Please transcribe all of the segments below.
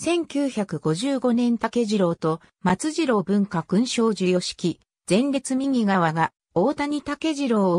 1955年竹次郎と松次郎文化勲章授与式、前列右側が大谷竹次郎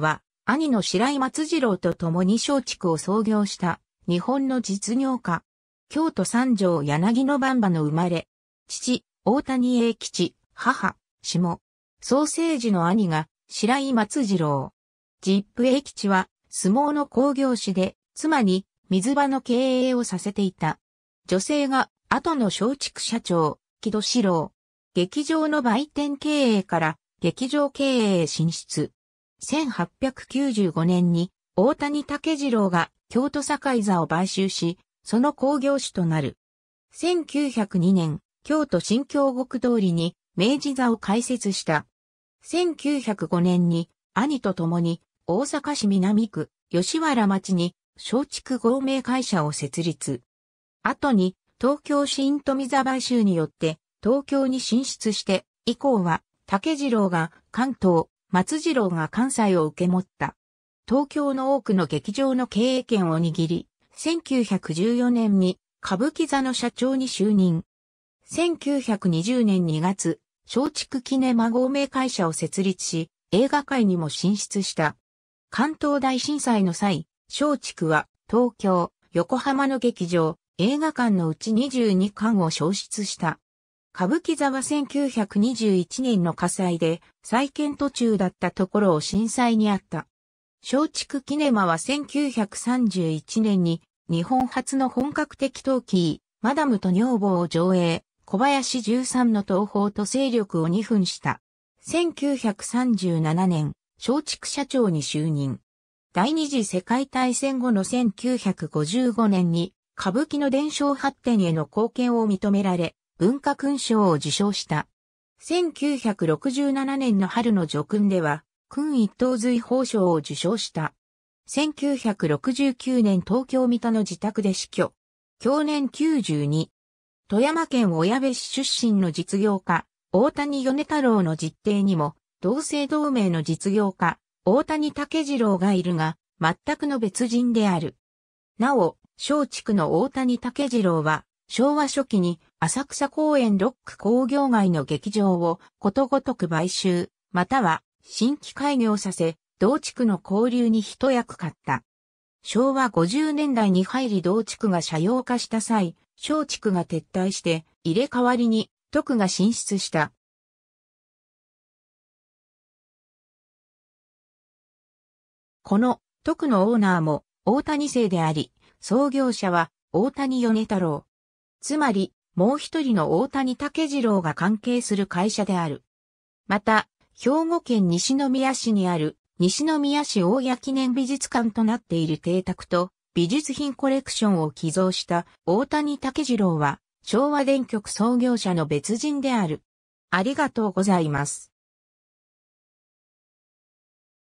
は、兄の白井松次郎と共に松竹を創業した、日本の実業家。京都三条柳の番場の生まれ。父、大谷栄吉、母、下。創成時の兄が、白井松次郎。実父栄吉は、相撲の興行師で、妻に水場の経営をさせていた。女性が、後の松竹社長、木戸四郎。劇場の売店経営から、劇場経営へ進出。1895年に、大谷竹次郎が、京都堺座を買収し、その興行師となる。1902年、京都新京極通りに、明治座を開設した。1905年に、兄と共に、大阪市南区、吉原町に、松竹合名会社を設立。後に、東京新富座買収によって、東京に進出して、以降は、竹次郎が関東、松次郎が関西を受け持った。東京の多くの劇場の経営権を握り、1914年に歌舞伎座の社長に就任。1920年2月、松竹キネマ合名会社を設立し、映画界にも進出した。関東大震災の際、松竹は東京、横浜の劇場、映画館のうち22館を焼失した。歌舞伎座は1921年の火災で再建途中だったところを震災にあった。松竹キネマは1931年に日本初の本格的TOC、マダムと女房を上映、小林十三の東宝と勢力を2分した。1937年、松竹社長に就任。第二次世界大戦後の1955年に歌舞伎の伝承発展への貢献を認められ、文化勲章を受章した。1967年の春の叙勲では、勲一等随褒章を受章した。1969年東京三田の自宅で死去。享年92。富山県小矢部市出身の実業家、大谷米太郎の実弟にも、同姓同名の実業家、大谷竹次郎がいるが、全くの別人である。なお、松竹の大谷竹次郎は、昭和初期に浅草公園6区工業街の劇場をことごとく買収、または新規開業させ、同地区の交流に一役買った。昭和50年代に入り同地区が社用化した際、松竹が撤退して入れ替わりにTOCが進出した。このTOCのオーナーも大谷姓であり、創業者は大谷米太郎。つまり、もう一人の大谷竹次郎が関係する会社である。また、兵庫県西宮市にある、西宮市大谷記念美術館となっている邸宅と、美術品コレクションを寄贈した大谷竹次郎は、昭和電局創業者の別人である。ありがとうございます。